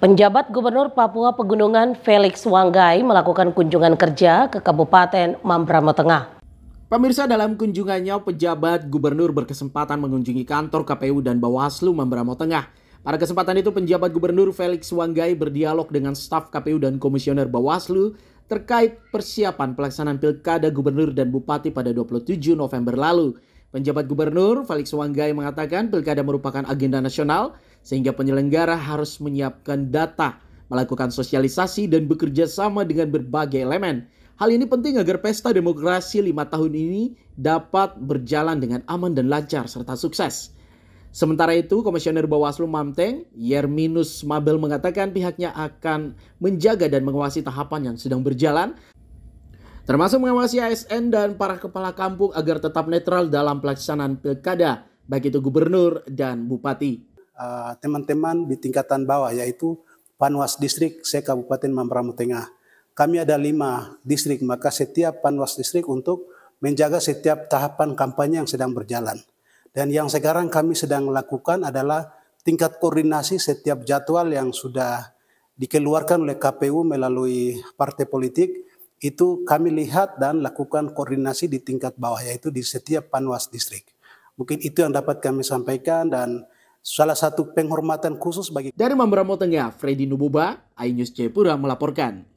Penjabat Gubernur Papua Pegunungan Felix Wanggai melakukan kunjungan kerja ke Kabupaten Mamberamo Tengah. Pemirsa, dalam kunjungannya pejabat gubernur berkesempatan mengunjungi kantor KPU dan Bawaslu Mamberamo Tengah. Pada kesempatan itu penjabat gubernur Felix Wanggai berdialog dengan staf KPU dan komisioner Bawaslu terkait persiapan pelaksanaan Pilkada Gubernur dan Bupati pada 27 November lalu. Penjabat gubernur Felix Wanggai mengatakan Pilkada merupakan agenda nasional sehingga penyelenggara harus menyiapkan data, melakukan sosialisasi dan bekerja sama dengan berbagai elemen. Hal ini penting agar pesta demokrasi 5 tahun ini dapat berjalan dengan aman dan lancar serta sukses. Sementara itu, Komisioner Bawaslu Mamteng, Yerminus Mabel mengatakan pihaknya akan menjaga dan mengawasi tahapan yang sedang berjalan, termasuk mengawasi ASN dan para kepala kampung agar tetap netral dalam pelaksanaan pilkada, baik itu gubernur dan bupati. Teman-teman di tingkatan bawah yaitu Panwas Distrik se-Kabupaten Mamberamo Tengah. Kami ada 5 distrik, maka setiap Panwas Distrik untuk menjaga setiap tahapan kampanye yang sedang berjalan. Dan yang sekarang kami sedang lakukan adalah tingkat koordinasi setiap jadwal yang sudah dikeluarkan oleh KPU melalui partai politik, itu kami lihat dan lakukan koordinasi di tingkat bawah yaitu di setiap Panwas Distrik. Mungkin itu yang dapat kami sampaikan dan salah satu penghormatan khusus bagi... Dari Mamberamo Tengah, Freddy Nububa, iNews Jayapura melaporkan.